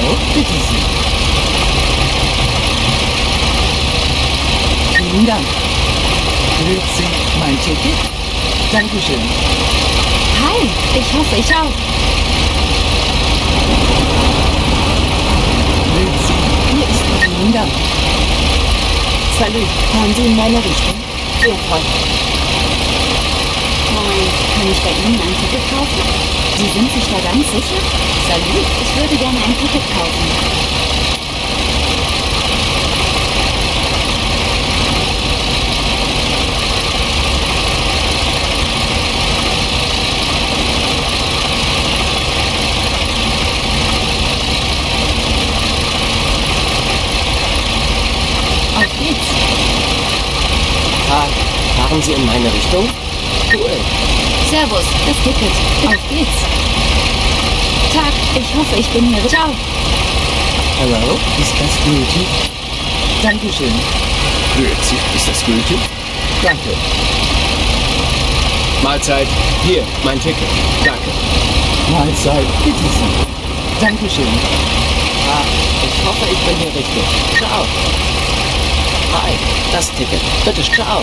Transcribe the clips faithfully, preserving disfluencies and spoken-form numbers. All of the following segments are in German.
Genau. Vielen Dank. Will Sie mein Ticket? Dankeschön. Hi, ich hoffe, ich auch. Will Sie? Hier ist vielen Dank. Salut, fahren Sie in meine Richtung? Sehr freundlich. Kann ich bei Ihnen ein Ticket kaufen? Sie sind sich da ganz sicher? Salut, ich würde gerne ein Ticket kaufen. Auf geht's. Tag, fahren Sie in meine Richtung? Cool. Servus, das Ticket. Auf geht's. Tag, ich hoffe, ich bin hier. Ciao. Hallo, ist das gültig? Dankeschön. Grüezi, ist das gültig? Danke. Mahlzeit, hier, mein Ticket. Danke. Mahlzeit, bitte Sie. Dankeschön. Tag, ich hoffe, ich bin hier richtig. Ciao. Hi, das Ticket. Bitte, ciao.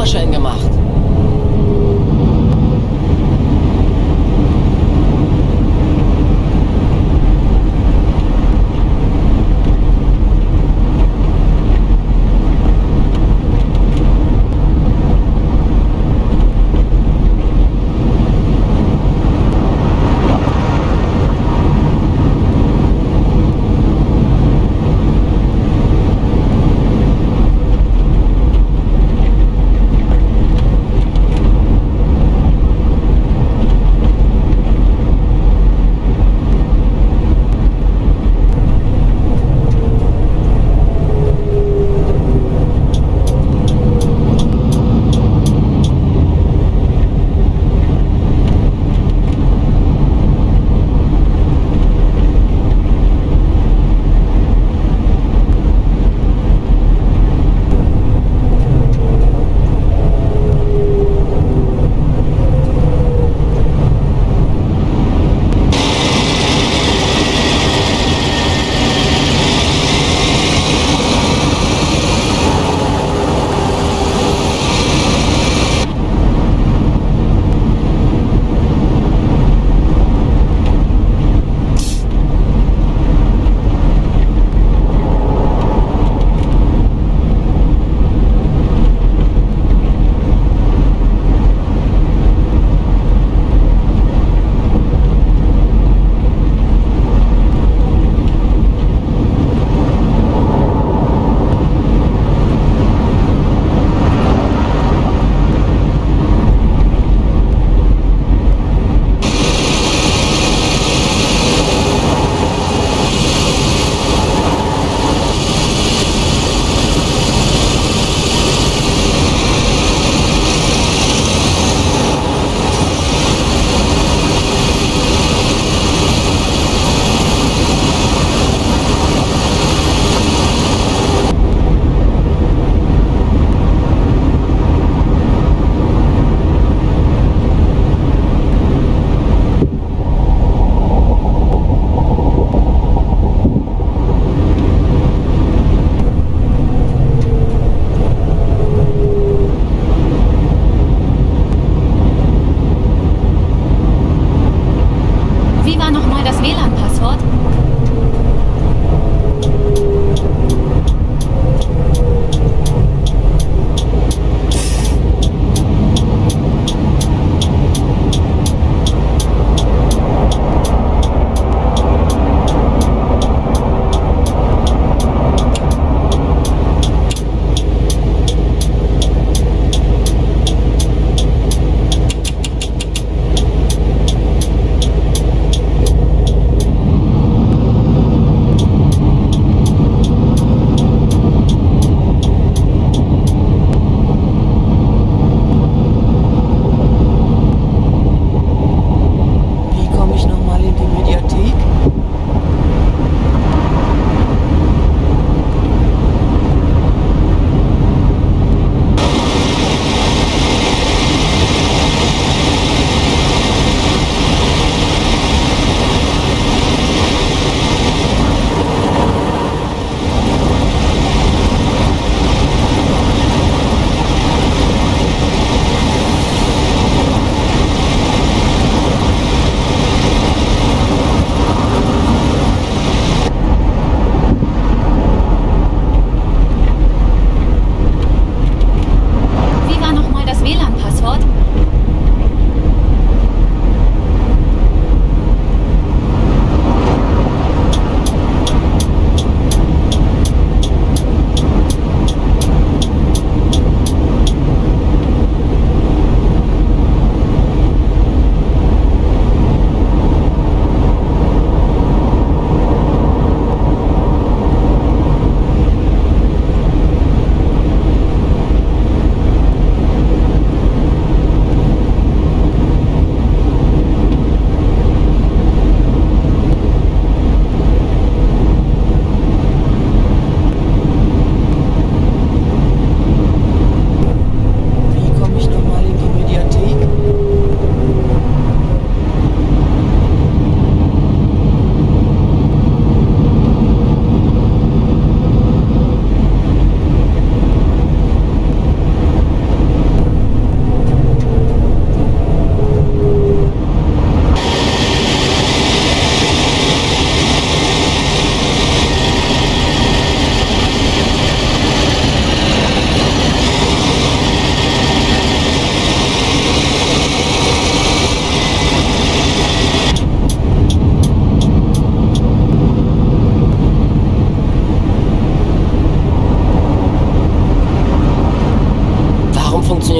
Führerschein gemacht.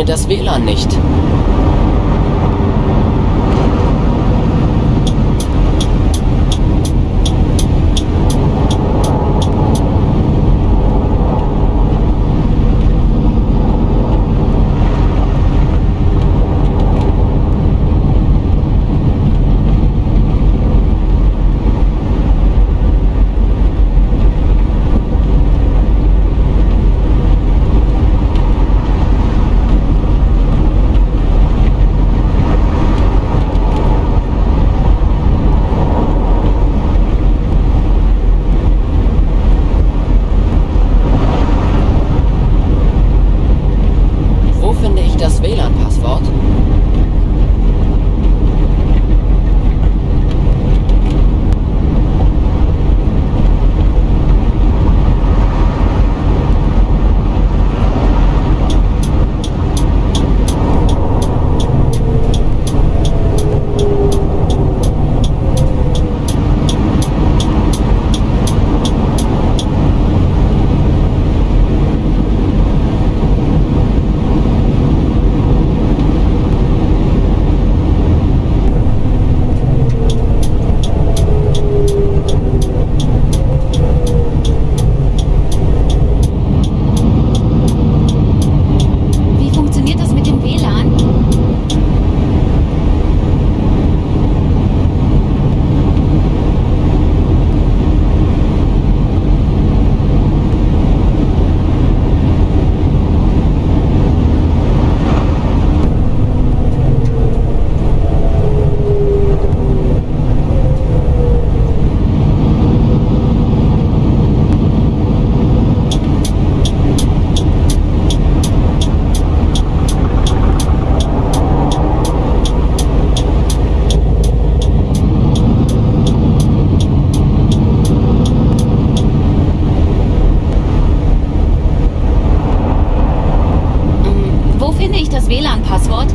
funktioniert das W L A N nicht. Finde ich das W L A N-Passwort?